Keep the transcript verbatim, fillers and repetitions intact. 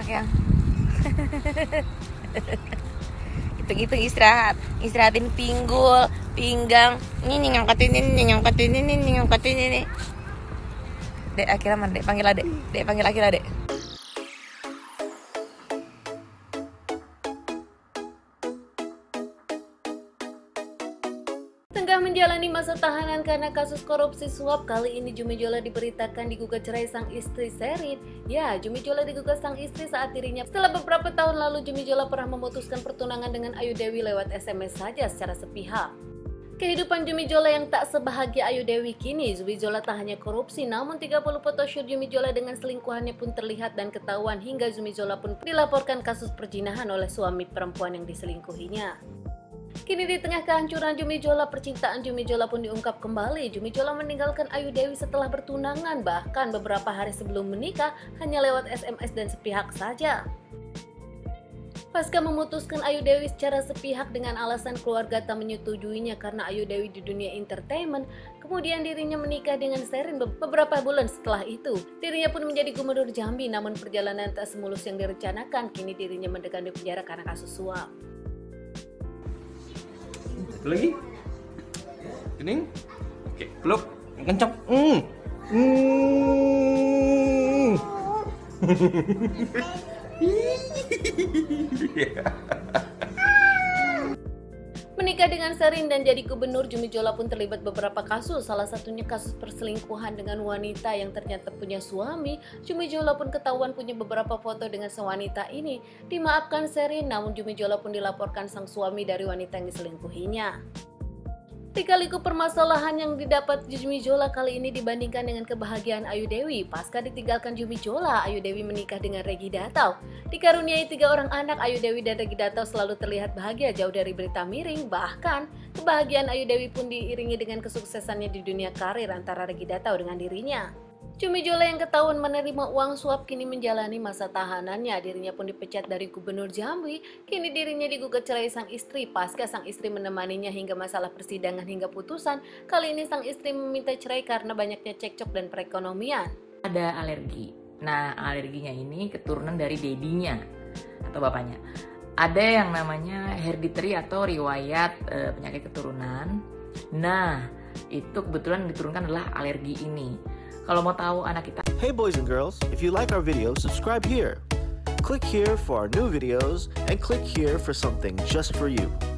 kakek. Hitung-hitung istirahat, istirahatin pinggul, pinggang, ini ngangkatin ini, ngangkatin ini, ngangkatin ini. Dek, akhirnya mana? Dek, panggil adek. Dek, panggil akhirnya adek. Tengah menjalani masa tahanan karena kasus korupsi suap, kali ini Zumi Zola diberitakan digugat cerai sang istri Serin. Ya, Zumi Zola digugat sang istri saat dirinya setelah beberapa tahun lalu Zumi Zola pernah memutuskan pertunangan dengan Ayu Dewi lewat S M S saja secara sepihak. Kehidupan Zumi Zola yang tak sebahagia Ayu Dewi kini, Zumi Zola tak hanya korupsi, namun tiga puluh photoshoot Zumi Zola dengan selingkuhannya pun terlihat dan ketahuan hingga Zumi Zola pun dilaporkan kasus perjinahan oleh suami perempuan yang diselingkuhinya. Kini di tengah kehancuran Zumi Zola, percintaan Zumi Zola pun diungkap kembali. Zumi Zola meninggalkan Ayu Dewi setelah bertunangan, bahkan beberapa hari sebelum menikah hanya lewat S M S dan sepihak saja. Pasca memutuskan Ayu Dewi secara sepihak dengan alasan keluarga tak menyetujuinya karena Ayu Dewi di dunia entertainment, kemudian dirinya menikah dengan Serin beberapa bulan setelah itu. Dirinya pun menjadi Gubernur Jambi, namun perjalanan tak semulus yang direncanakan. Kini dirinya mendekam di penjara karena kasus suap. Lagi kening, oke, peluk, kencang, hmm, hmm, Menikah dengan Serin dan jadi gubernur, Zumi Zola pun terlibat beberapa kasus. Salah satunya kasus perselingkuhan dengan wanita yang ternyata punya suami. Zumi Zola pun ketahuan punya beberapa foto dengan sang wanita ini. Dimaafkan Serin, namun Zumi Zola pun dilaporkan sang suami dari wanita yang diselingkuhinya. Tiga liku permasalahan yang didapat Zumi Zola kali ini dibandingkan dengan kebahagiaan Ayu Dewi. Pasca ditinggalkan Zumi Zola, Ayu Dewi menikah dengan Regi Datau. Dikaruniai tiga orang anak, Ayu Dewi dan Regi Datau selalu terlihat bahagia jauh dari berita miring. Bahkan, kebahagiaan Ayu Dewi pun diiringi dengan kesuksesannya di dunia karir antara Regi Datau dengan dirinya. Zumi Zola yang ketahuan menerima uang suap kini menjalani masa tahanannya. Dirinya pun dipecat dari Gubernur Jambi. Kini dirinya digugat cerai sang istri pasca sang istri menemaninya hingga masalah persidangan hingga putusan. Kali ini sang istri meminta cerai karena banyaknya cekcok dan perekonomian. Ada alergi. Nah, alerginya ini keturunan dari dedinya atau bapaknya. Ada yang namanya hereditary atau riwayat e, penyakit keturunan. Nah, itu kebetulan yang diturunkan adalah alergi ini. Kalau mau tahu anak kita. Hey boys and girls, if you like our video, subscribe here. Click here for our new videos and click here for something just for you.